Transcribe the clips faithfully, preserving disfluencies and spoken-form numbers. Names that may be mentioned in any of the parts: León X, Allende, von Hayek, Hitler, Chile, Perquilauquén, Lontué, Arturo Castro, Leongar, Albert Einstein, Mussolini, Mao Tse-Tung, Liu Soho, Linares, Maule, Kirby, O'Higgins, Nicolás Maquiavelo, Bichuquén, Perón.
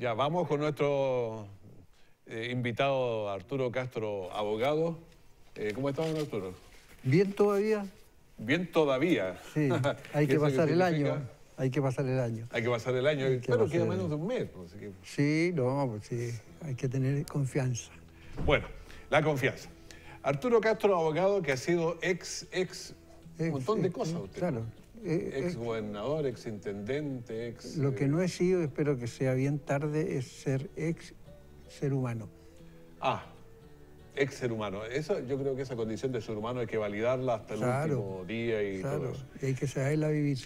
Ya vamos con nuestro eh, invitado Arturo Castro, abogado. Eh, ¿Cómo estamos, Arturo? Bien todavía. Bien todavía. Sí, hay que pasar el año. Hay que pasar el año. Hay que pasar el año. Que claro, queda menos de un mes. Pues, que... Sí, no, pues sí, hay que tener confianza. Bueno, la confianza. Arturo Castro, abogado que ha sido ex, ex, un montón ex, de cosas usted. Claro. Ex gobernador, ex intendente, ex... Lo que no he sido, espero que sea bien tarde, es ser ex ser humano. Ah, ex ser humano. Eso, yo creo que esa condición de ser humano hay que validarla hasta el claro, último día y claro, todo eso. Y hay que saberla vivir.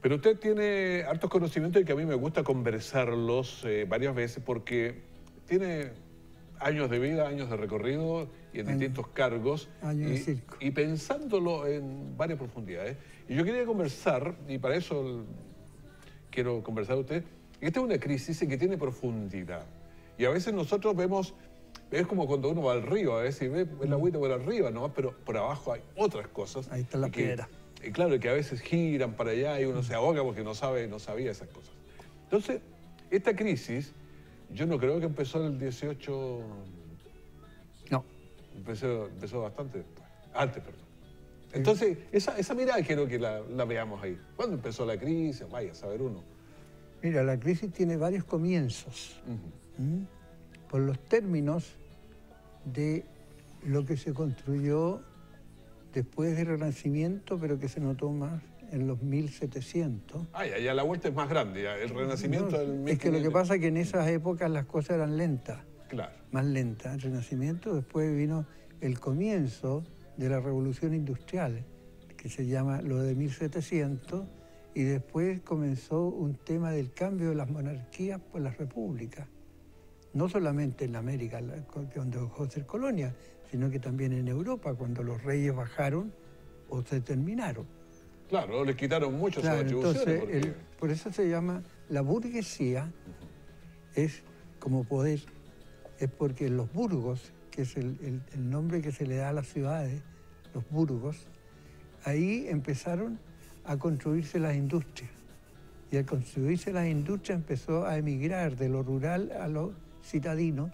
Pero usted tiene hartos conocimientos y que a mí me gusta conversarlos eh, varias veces porque tiene años de vida, años de recorrido y en años, distintos cargos. Años y, de circo. Y pensándolo en varias profundidades. Y yo quería conversar, y para eso el, quiero conversar a usted, que esta es una crisis que tiene profundidad. Y a veces nosotros vemos, es como cuando uno va al río, a veces ve el agüita por arriba nomás, pero por abajo hay otras cosas. Ahí está la piedra. Y claro, y que a veces giran para allá y uno se ahoga porque no sabe, no sabía esas cosas. Entonces, esta crisis, yo no creo que empezó el dieciocho... No. Empezó, empezó bastante después. Antes, perdón. Entonces, esa, esa mirada quiero que la, la veamos ahí. ¿Cuándo empezó la crisis? Vaya, a saber uno. Mira, la crisis tiene varios comienzos. Uh-huh. ¿Mm? Por los términos de lo que se construyó después del Renacimiento, pero que se notó más en los mil setecientos. Ah, ya, ya la vuelta es más grande, ya. El Renacimiento... No, del mil quinientos. Es que lo que pasa es que en esas épocas las cosas eran lentas. Claro. Más lentas. El Renacimiento, después vino el comienzo de la Revolución Industrial, que se llama lo de mil setecientos, y después comenzó un tema del cambio de las monarquías por las repúblicas. No solamente en América, cuando dejó de ser colonia, sino que también en Europa, cuando los reyes bajaron o se terminaron. Claro, les quitaron muchas claro, atribuciones. Entonces, porque... el, por eso se llama la burguesía, es como poder, es porque los burgos, que es el, el, el nombre que se le da a las ciudades, los burgos, ahí empezaron a construirse las industrias. Y al construirse las industrias empezó a emigrar de lo rural a lo citadino,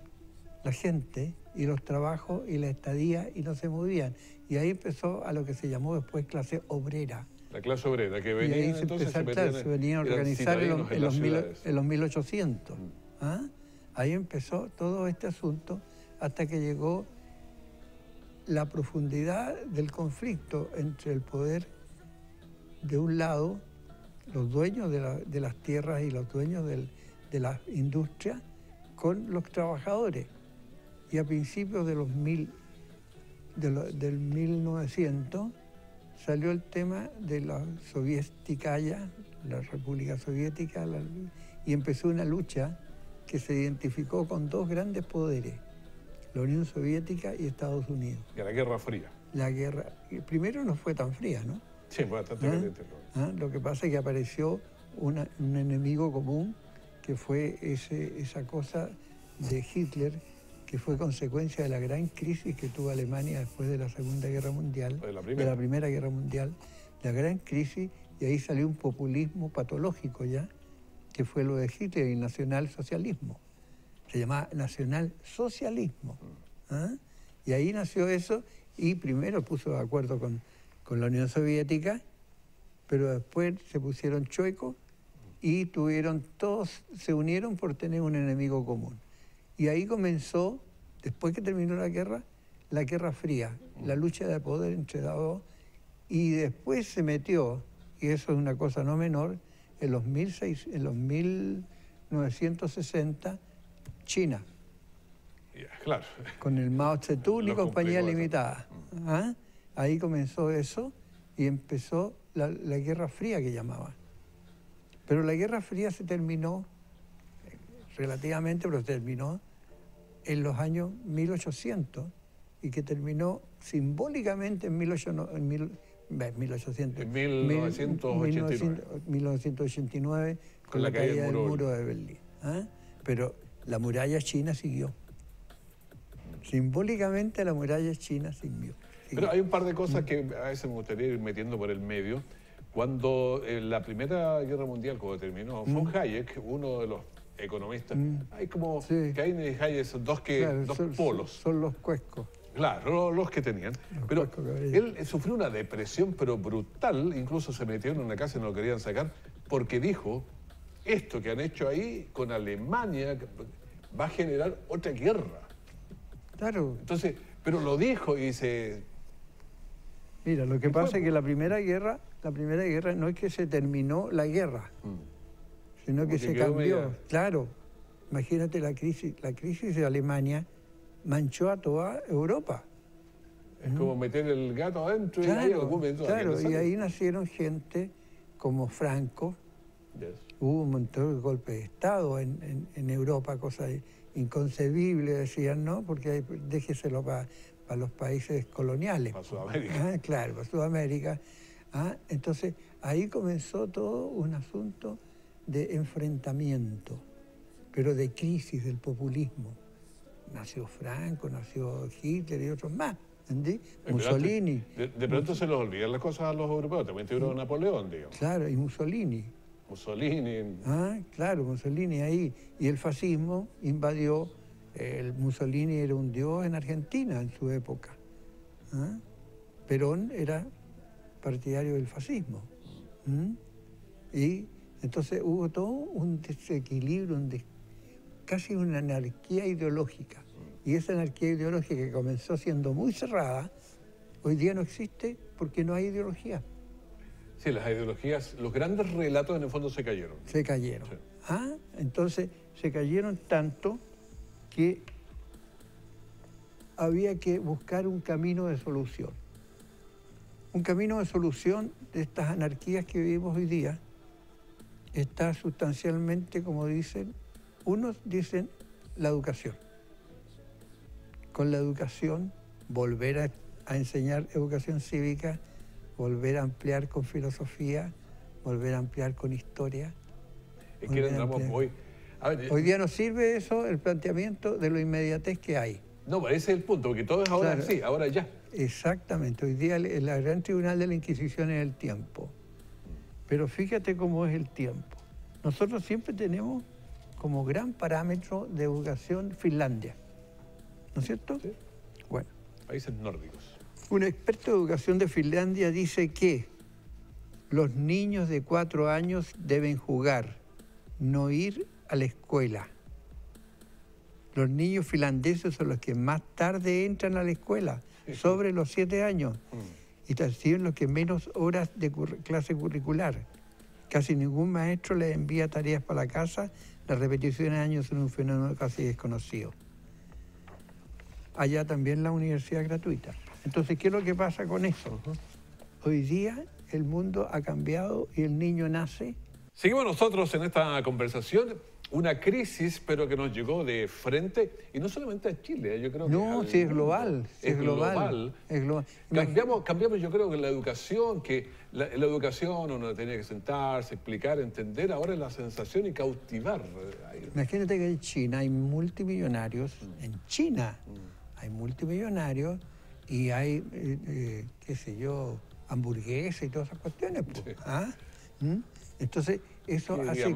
la gente, y los trabajos y la estadía, y no se movían. Y ahí empezó a lo que se llamó después clase obrera. La clase obrera, que venía y ahí se entonces... Empezó, se, claro, venían, se venía a organizar en los, en, los mil, en los mil ochocientos. Mm. ¿Ah? Ahí empezó todo este asunto, hasta que llegó la profundidad del conflicto entre el poder de un lado, los dueños de, la, de las tierras y los dueños del, de las industrias, con los trabajadores. Y a principios de los mil, de lo, del mil novecientos salió el tema de la soviética, la República Soviética, la, y empezó una lucha que se identificó con dos grandes poderes, la Unión Soviética y Estados Unidos. Y la Guerra Fría. La guerra, primero no fue tan fría, ¿no? Sí, fue bastante ¿Ah? caliente. ¿Ah? Lo que pasa es que apareció una, un enemigo común, que fue ese, esa cosa de Hitler, que fue consecuencia de la gran crisis que tuvo Alemania después de la Segunda Guerra Mundial, de la Primera, de la primera Guerra Mundial, la gran crisis, y ahí salió un populismo patológico ya, que fue lo de Hitler, el nacionalsocialismo. Se llamaba nacionalsocialismo. ¿Ah? Y ahí nació eso, y primero puso de acuerdo con, con la Unión Soviética, pero después se pusieron chuecos y tuvieron todos, se unieron por tener un enemigo común. Y ahí comenzó, después que terminó la guerra, la Guerra Fría, la lucha de poder entre dos, y después se metió, y eso es una cosa no menor, en los, mil seis, en los mil novecientos sesenta, China. Yeah, claro. Con el Mao Tse-Tung y compañía limitada. ¿Ah? Ahí comenzó eso y empezó la, la Guerra Fría que llamaban. Pero la Guerra Fría se terminó relativamente, pero terminó en los años mil ochocientos y que terminó simbólicamente en mil novecientos ochenta y nueve con, con la, la caída, caída del, muro del muro de Berlín. ¿Ah? Pero la muralla china siguió. Simbólicamente la muralla china siguió. siguió. Pero hay un par de cosas que a veces me gustaría ir metiendo por el medio. Cuando eh, la Primera Guerra Mundial, cuando terminó, von Hayek, uno de los economistas. Mm. Hay como sí. que hay, hay esos dos, que, claro, dos son, polos. Son los cuescos. Claro, los que tenían. Los pero él sufrió una depresión, pero brutal. Incluso se metió en una casa y no lo querían sacar, porque dijo, esto que han hecho ahí con Alemania va a generar otra guerra. Claro. Entonces, pero lo dijo y se... Mira, lo que pasa fue? es que la primera guerra, la primera guerra no es que se terminó la guerra, mm. sino que, que se cambió. Media... Claro. Imagínate la crisis, la crisis de Alemania... manchó a toda Europa. Es ¿Mm? como meter el gato adentro claro, y ahí algún momento Claro, y ahí nacieron gente como Franco. Yes. Hubo un montón de golpes de Estado en, en, en Europa, cosa inconcebible, decían, ¿no? Porque hay, déjeselo para pa los países coloniales. Para Sudamérica. ¿Ah? Claro, para Sudamérica. ¿Ah? Entonces, ahí comenzó todo un asunto de enfrentamiento, pero de crisis del populismo. Nació Franco, nació Hitler y otros más, ¿entendí? Mussolini. De, de pronto Mus... se les olvidan las cosas a los europeos, también tuvieron Napoleón, digamos. Claro, y Mussolini. Mussolini. Ah, claro, Mussolini ahí. Y el fascismo invadió, el Mussolini era un dios en Argentina en su época. ¿Ah? Perón era partidario del fascismo. ¿Mm? Y entonces hubo todo un desequilibrio, un desequilibrio. Casi una anarquía ideológica. Y esa anarquía ideológica que comenzó siendo muy cerrada, hoy día no existe porque no hay ideología. Sí, las ideologías, los grandes relatos en el fondo se cayeron. Se cayeron. Sí. Ah, entonces se cayeron tanto que había que buscar un camino de solución. Un camino de solución de estas anarquías que vivimos hoy día está sustancialmente, como dicen, unos dicen la educación. Con la educación, volver a, a enseñar educación cívica, volver a ampliar con filosofía, volver a ampliar con historia. Es que entramos hoy... A ver, hoy día nos sirve eso, el planteamiento de lo inmediatez que hay. No, ese es el punto, porque todo es ahora claro, sí, ahora ya. Exactamente, hoy día el, el gran tribunal de la Inquisición es el tiempo. Pero fíjate cómo es el tiempo. Nosotros siempre tenemos... como gran parámetro de educación Finlandia, ¿no es cierto? Sí. Bueno. Países nórdicos. Un experto de educación de Finlandia dice que los niños de cuatro años deben jugar, no ir a la escuela. Los niños finlandeses son los que más tarde entran a la escuela, sí, sobre sí. los siete años, mm. y reciben los que menos horas de cur- clase curricular. Casi ningún maestro les envía tareas para la casa. Las repeticiones de años son un fenómeno casi desconocido. Allá también la universidad gratuita. Entonces, ¿qué es lo que pasa con eso? Hoy día el mundo ha cambiado y el niño nace. Seguimos nosotros en esta conversación. Una crisis, pero que nos llegó de frente. Y no solamente a Chile, yo creo que... No, sí, si es global. Si es global. global. Es global. Cambiamos, cambiamos, yo creo que la educación, que la, la educación uno tenía que sentarse, explicar, entender. Ahora es la sensación y cautivar. Imagínate que en China hay multimillonarios. Mm. En China mm. hay multimillonarios y hay, eh, eh, qué sé yo, hamburguesas y todas esas cuestiones. Pues. Sí. ¿Ah? ¿Mm? Entonces... Eso hace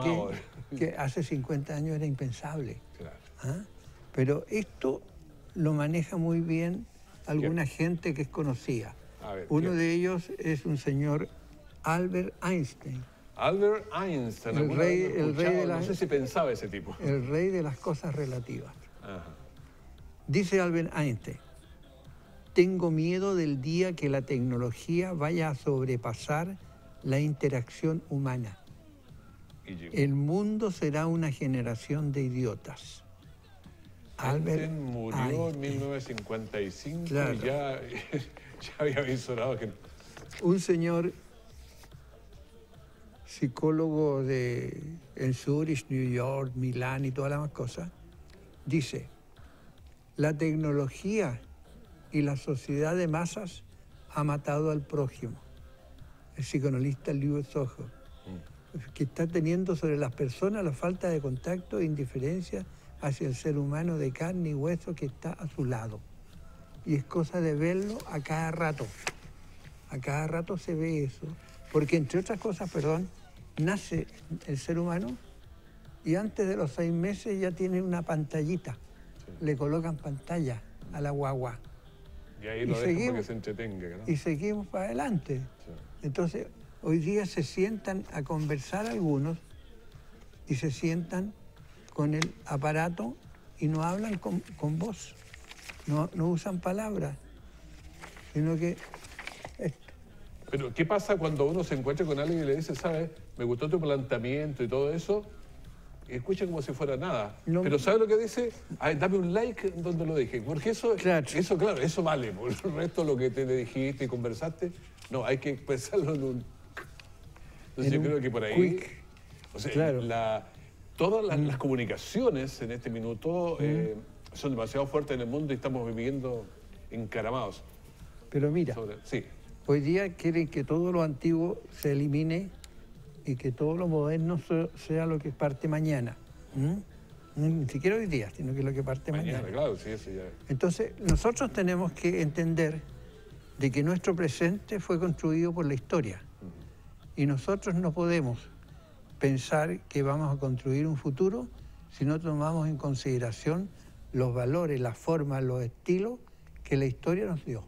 que, que hace cincuenta años era impensable. Claro. ¿Ah? Pero esto lo maneja muy bien alguna ¿Qué? gente que es conocida. A ver, Uno ¿qué? de ellos es un señor Albert Einstein. Albert Einstein, el rey, el rey de las, no sé si pensaba ese tipo. El rey de las cosas relativas. Ajá. Dice Albert Einstein, tengo miedo del día que la tecnología vaya a sobrepasar la interacción humana. El mundo será una generación de idiotas. Albert Einstein murió en mil novecientos cincuenta y cinco claro. y ya, ya había visorado que... Un señor psicólogo de, en Zurich, New York, Milán y todas las demás cosas, dice, la tecnología y la sociedad de masas ha matado al prójimo. El psicoanalista Liu Soho. Mm. que está teniendo sobre las personas la falta de contacto e indiferencia hacia el ser humano de carne y hueso que está a su lado. Y es cosa de verlo a cada rato. A cada rato se ve eso. Porque entre otras cosas, perdón, nace el ser humano y antes de los seis meses ya tienen una pantallita. Sí. Le colocan pantalla a la guagua. Y ahí lo dejan para que se entretenga, ¿no? Y seguimos para adelante. Sí. Entonces, hoy día se sientan a conversar algunos y se sientan con el aparato y no hablan con, con voz, no, no usan palabras, sino que... Esto. Pero, ¿qué pasa cuando uno se encuentra con alguien y le dice, ¿sabes? Me gustó tu planteamiento y todo eso, y escucha como si fuera nada. No, pero ¿sabes lo que dice? Ay, dame un like donde lo dije, porque eso, claro. eso, claro, eso vale, por el resto lo que te le dijiste y conversaste, no, hay que expresarlo en un... Entonces en yo creo que por ahí... Quick. O sea, claro. la, todas las, las comunicaciones en este minuto mm. eh, son demasiado fuertes en el mundo y estamos viviendo encaramados. Pero mira, Sobre, sí. hoy día quieren que todo lo antiguo se elimine y que todo lo moderno sea lo que parte mañana. ¿Mm? Ni siquiera hoy día, sino que lo que parte mañana. mañana. Claro, sí, sí, ya. Entonces, nosotros tenemos que entender de que nuestro presente fue construido por la historia. Uh-huh. Y nosotros no podemos pensar que vamos a construir un futuro si no tomamos en consideración los valores, las formas, los estilos que la historia nos dio.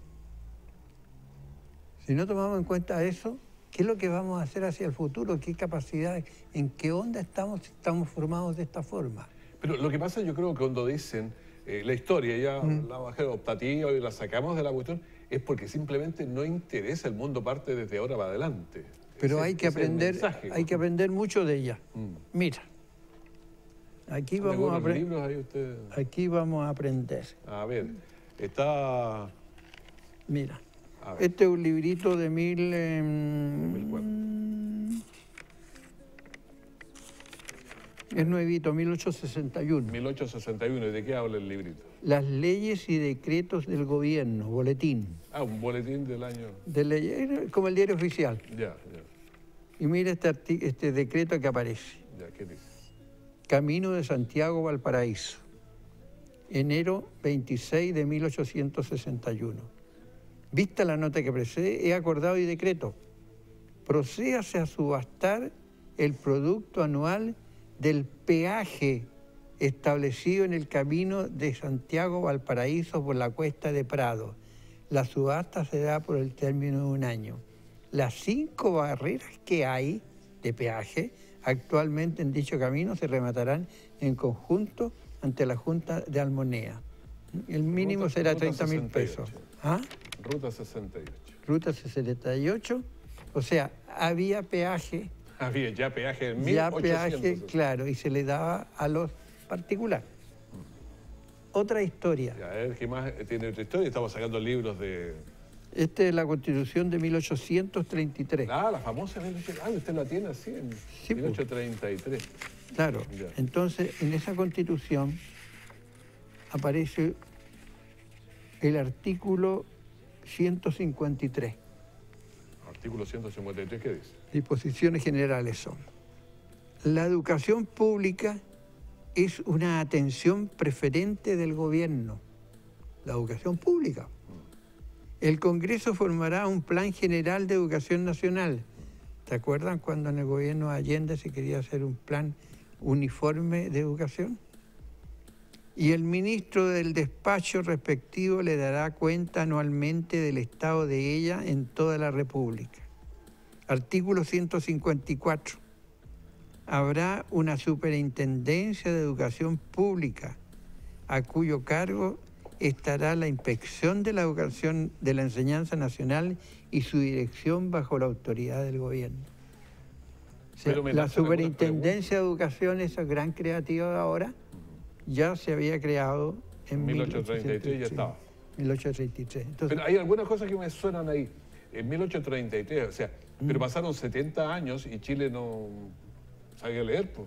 Si no tomamos en cuenta eso, ¿qué es lo que vamos a hacer hacia el futuro? ¿Qué capacidades? ¿En qué onda estamos estamos formados de esta forma? Pero lo que pasa, yo creo que cuando dicen eh, la historia, ya mm. la bajé adoptativa y la sacamos de la cuestión, es porque simplemente no interesa el mundo parte desde ahora para adelante. Pero ese, hay, que aprender, mensaje, hay que aprender mucho de ella. Mm. Mira, aquí vamos, a libros, ahí usted... aquí vamos a aprender. A ver, está... Mira. Este es un librito de mil... Eh, es nuevito, mil ochocientos sesenta y uno. mil ochocientos sesenta y uno, ¿y de qué habla el librito? Las leyes y decretos del gobierno, boletín. Ah, un boletín del año... De leyes, como el diario oficial. Ya, ya. Y mira este, este decreto que aparece. Ya, ¿qué dice? Camino de Santiago, Valparaíso. Enero veintiséis de mil ochocientos sesenta y uno. Vista la nota que precede, he acordado y decreto. Procédase a subastar el producto anual del peaje establecido en el camino de Santiago Valparaíso por la cuesta de Prado. La subasta se da por el término de un año. Las cinco barreras que hay de peaje actualmente en dicho camino se rematarán en conjunto ante la Junta de Almonea. El mínimo ruta, será treinta mil pesos. ¿Ah? Ruta sesenta y ocho. Ruta sesenta y ocho, o sea, había peaje. Había ya peaje en mil ochocientos. Ya peaje, claro, y se le daba a los particulares. Mm. Otra historia. A ver, ¿qué más tiene otra historia? Estamos sacando libros de... Este es la Constitución de mil ochocientos treinta y tres. Ah, la famosa mil ochocientos treinta y tres. Ah, usted la tiene así en sí, mil ochocientos treinta y tres. Pues. Claro, ya. Entonces en esa Constitución aparece el artículo ciento cincuenta y tres. Artículo ciento cincuenta y tres, ¿qué dice? Disposiciones generales son. La educación pública es una atención preferente del gobierno. La educación pública. El Congreso formará un plan general de educación nacional. ¿Te acuerdan cuando en el gobierno de Allende se quería hacer un plan uniforme de educación? Y el ministro del despacho respectivo le dará cuenta anualmente del estado de ella en toda la República. Artículo ciento cincuenta y cuatro. Habrá una superintendencia de educación pública a cuyo cargo estará la inspección de la educación de la enseñanza nacional y su dirección bajo la autoridad del gobierno. O sea, la superintendencia de educación, esa gran creativa de ahora, ya se había creado en mil ochocientos treinta y tres. mil ochocientos treinta y tres ya estaba. mil ochocientos treinta y tres. Entonces, pero hay algunas cosas que me suenan ahí. En mil ochocientos treinta y tres, o sea, mm. pero pasaron setenta años y Chile no sabía leer, pues.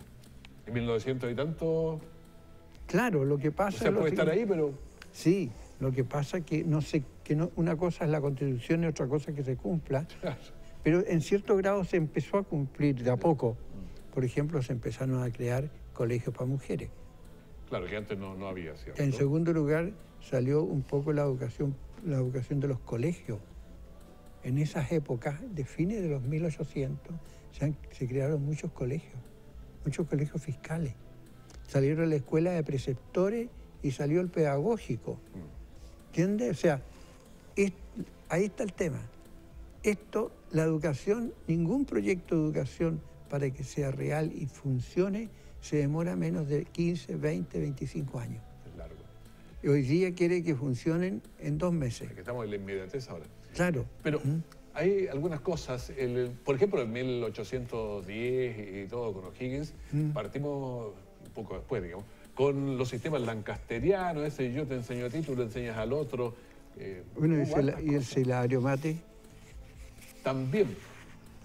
En mil novecientos y tanto... Claro, lo que pasa... O sea, puede estar ahí, pero... Sí, lo que pasa es que, no se, que no, una cosa es la Constitución y otra cosa es que se cumpla. Claro. Pero en cierto grado se empezó a cumplir de a poco. Por ejemplo, se empezaron a crear colegios para mujeres. Claro, que antes no, no había, ¿cierto? En segundo lugar, salió un poco la educación, la educación de los colegios. En esas épocas, de fines de los mil ochocientos, se, han, se crearon muchos colegios. muchos colegios fiscales. Salieron la escuela de preceptores y salió el pedagógico. ¿Entiendes? O sea, es, ahí está el tema. Esto, la educación, ningún proyecto de educación para que sea real y funcione se demora menos de quince, veinte, veinticinco años. Es largo. Y hoy día quiere que funcionen en dos meses. Porque estamos en la inmediatez ahora. Claro. Pero ¿Mm? hay algunas cosas. El, por ejemplo, en mil ochocientos diez y todo con O'Higgins, ¿Mm? partimos un poco después, digamos, con los sistemas lancasterianos, ese yo te enseño a ti, tú le enseñas al otro. Eh, bueno, y, cel y el silabario mate. También.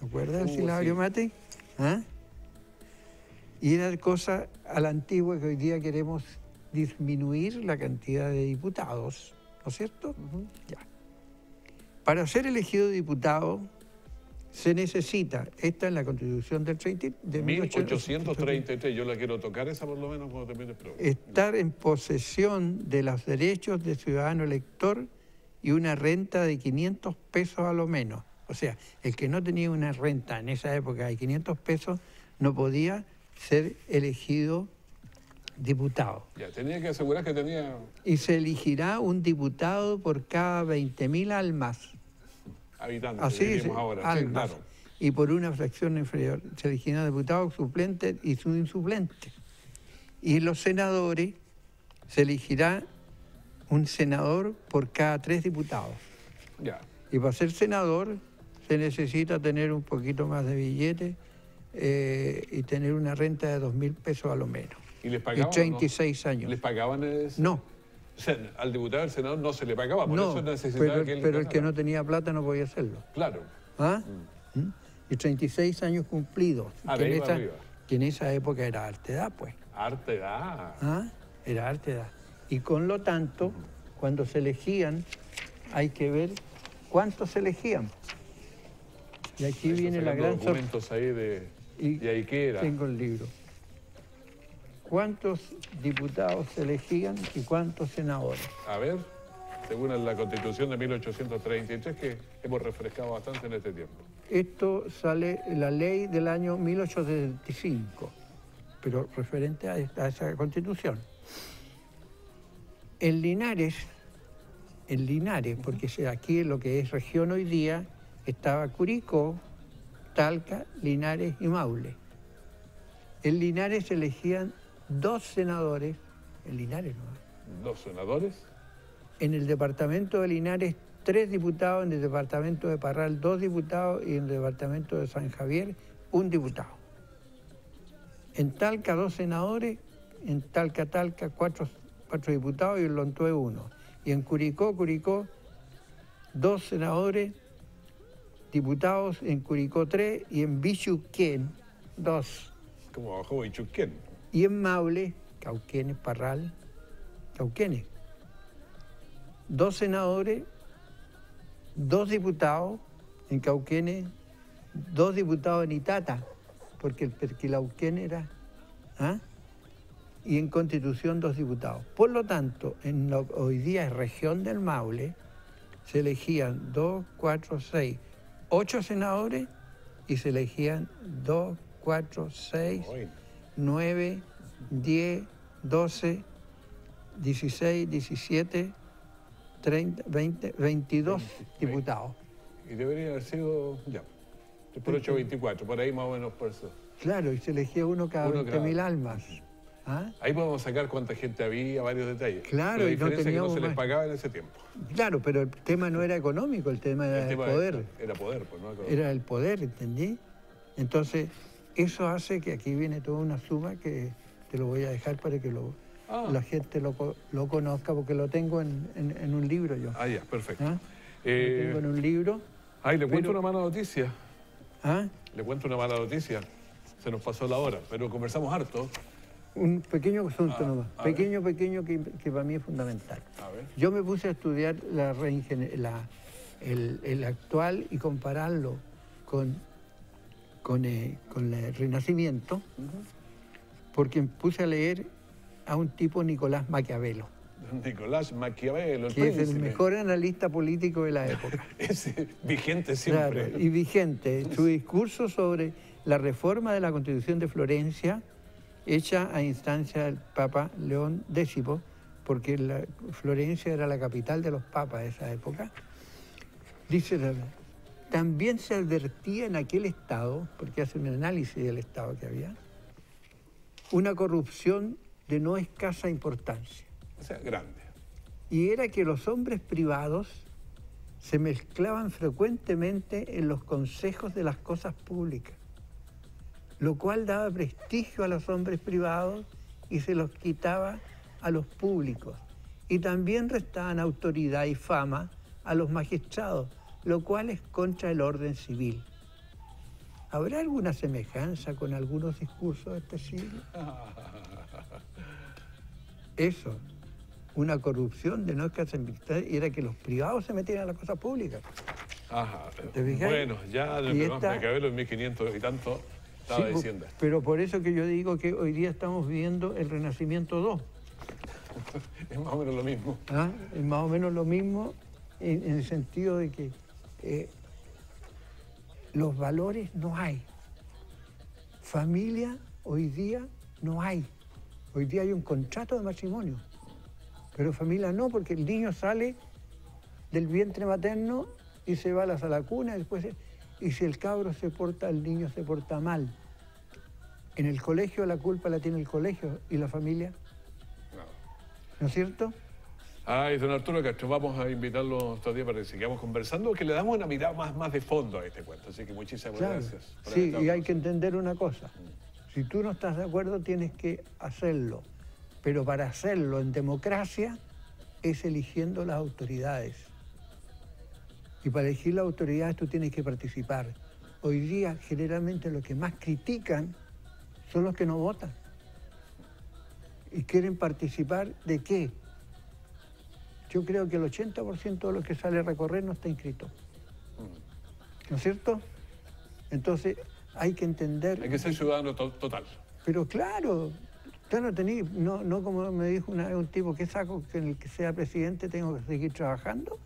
¿Te acuerdas del silabario sí. mate? ¿Ah? Y era cosa a la antigua que hoy día queremos disminuir la cantidad de diputados, ¿no es cierto? Uh-huh. Ya. Para ser elegido diputado se necesita, esta es la Constitución del treinta, de mil ochocientos treinta y tres, yo la quiero tocar esa por lo menos cuando termine el programa. Estar en posesión de los derechos de ciudadano elector y una renta de quinientos pesos a lo menos. O sea, el que no tenía una renta en esa época de quinientos pesos no podía ser elegido diputado. Ya, tenía que asegurar que tenía... Y se elegirá un diputado por cada veinte mil almas. Habitantes, así es, ahora. Almas. Sí, claro. Y por una fracción inferior. Se elegirá diputado, suplente y subsuplente. Y los senadores se elegirá un senador por cada tres diputados. Ya. Y para ser senador se necesita tener un poquito más de billete eh, y tener una renta de dos mil pesos a lo menos. ¿Y les pagaban? Y treinta y seis no? años. ¿Les pagaban? Ese... No. O sea, al diputado del Senado no se le pagaba, por no, eso necesitaba pero, que él pero el que no tenía plata no podía hacerlo. Claro. ¿Ah? Mm. ¿Mm? Y treinta y seis años cumplidos. Arriba, que, en esa, que en esa época era harta edad, pues. Harta edad. ¿Ah? Era harta edad. Y con lo tanto, cuando se elegían, hay que ver cuántos se elegían. Y aquí ahí viene la gran sorpresa. Ahí de, y, y ahí que era. Tengo el libro. ¿Cuántos diputados se elegían y cuántos senadores? A ver, según la Constitución de mil ochocientos treinta y tres, que hemos refrescado bastante en este tiempo. Esto sale la ley del año mil ochocientos setenta y cinco, pero referente a, esta, a esa Constitución. En Linares, en Linares, porque aquí en lo que es región hoy día, estaba Curicó, Talca, Linares y Maule. En Linares se elegían dos senadores, en Linares no. ¿Dos senadores? En el departamento de Linares, tres diputados, en el departamento de Parral, dos diputados, y en el departamento de San Javier, un diputado. En Talca, dos senadores, en Talca, Talca, cuatro, cuatro diputados, y en Lontué, uno. Y en Curicó, Curicó, dos senadores, diputados, en Curicó, tres, y en Bichuquén, dos. Como abajo Bichuquén. Y en Maule, Cauquenes, Parral, Cauquenes, dos senadores, dos diputados en Cauquenes, dos diputados en Itata, porque el Perquilauquén era, ¿ah? Y en Constitución dos diputados. Por lo tanto, en lo, hoy día es región del Maule, se elegían dos, cuatro, seis, ocho senadores y se elegían dos, cuatro, seis... nueve, diez, doce, dieciséis, diecisiete, treinta, veinte, veintidós diputados. Y debería haber sido, ya, por ocho, veinticuatro, por ahí más o menos por eso. Claro, y se elegía uno cada veinte mil almas. ¿Ah? Ahí podemos sacar cuánta gente había, varios detalles. Claro, la diferencia y no teníamos es que no se les pagaba en ese tiempo. Claro, pero el tema no era económico, el tema era el, el tema poder. Era poder, pues no económico. Era el poder, ¿entendí? Entonces... Eso hace que aquí viene toda una suma que te lo voy a dejar para que lo, ah. la gente lo, lo conozca, porque lo tengo en, en, en un libro yo. Ah, ya, perfecto. ¿Ah? Eh... Lo tengo en un libro. Ay, le pero... cuento una mala noticia. ¿Ah? Le cuento una mala noticia. Se nos pasó la hora, pero conversamos harto. Un pequeño asunto ah, nomás. Pequeño, ver. pequeño, que, que para mí es fundamental. A ver. Yo me puse a estudiar la, la el, el actual y compararlo con... Con el, con el Renacimiento, uh-huh. porque puse a leer a un tipo, Nicolás Maquiavelo. Nicolás Maquiavelo, el que príncipe. Es el mejor analista político de la época. Es vigente siempre. Claro, y vigente. Su discurso sobre la reforma de la Constitución de Florencia hecha a instancia del Papa León X, porque la Florencia era la capital de los papas de esa época. Dice, también se advertía en aquel Estado, porque hace un análisis del Estado que había, una corrupción de no escasa importancia. O sea, grande. Y era que los hombres privados se mezclaban frecuentemente en los consejos de las cosas públicas, lo cual daba prestigio a los hombres privados y se los quitaba a los públicos. Y también restaban autoridad y fama a los magistrados, lo cual es contra el orden civil. ¿Habrá alguna semejanza con algunos discursos de este siglo? Eso, una corrupción de no escasa importancia, era que los privados se metieran a las cosas públicas. Ajá, bueno, ya de Nicolás Maquiavelo en mil quinientos y tanto estaba sí, diciendo. Pero por eso que yo digo que hoy día estamos viendo el Renacimiento dos. Es más o menos lo mismo. ¿Ah? Es más o menos lo mismo en, en el sentido de que... Eh, los valores no hay. Familia hoy día no hay. Hoy día hay un contrato de matrimonio. Pero familia no, porque el niño sale del vientre materno y se va a la sala cuna. Y, después, y si el cabro se porta, el niño se porta mal. En el colegio la culpa la tiene el colegio y la familia. ¿No, ¿No es cierto? Ay, don Arturo Castro, vamos a invitarlo otro día para que sigamos conversando, que le damos una mirada más, más de fondo a este cuento. Así que muchísimas claro. gracias. Sí, y hay que entender una cosa. Si tú no estás de acuerdo, tienes que hacerlo. Pero para hacerlo en democracia es eligiendo las autoridades. Y para elegir las autoridades tú tienes que participar. Hoy día, generalmente, los que más critican son los que no votan. ¿Y quieren participar de qué? Yo creo que el ochenta por ciento de los que sale a recorrer no está inscrito. ¿No es cierto? Entonces, hay que entender... Hay que ser ciudadano to total. Pero claro, usted no tenía... No, no como me dijo una vez un tipo, ¿qué saco que en el que sea presidente tengo que seguir trabajando?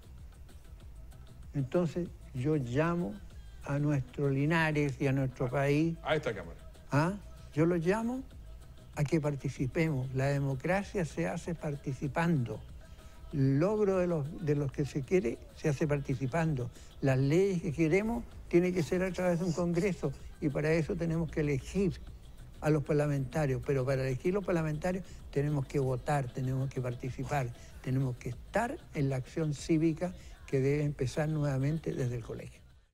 Entonces, yo llamo a nuestro Linares y a nuestro ah, país... A esta Cámara. ¿Ah? Yo los llamo a que participemos. La democracia se hace participando. El logro de los, de los que se quiere se hace participando. Las leyes que queremos tienen que ser a través de un congreso y para eso tenemos que elegir a los parlamentarios. Pero para elegir los parlamentarios tenemos que votar, tenemos que participar, tenemos que estar en la acción cívica que debe empezar nuevamente desde el colegio.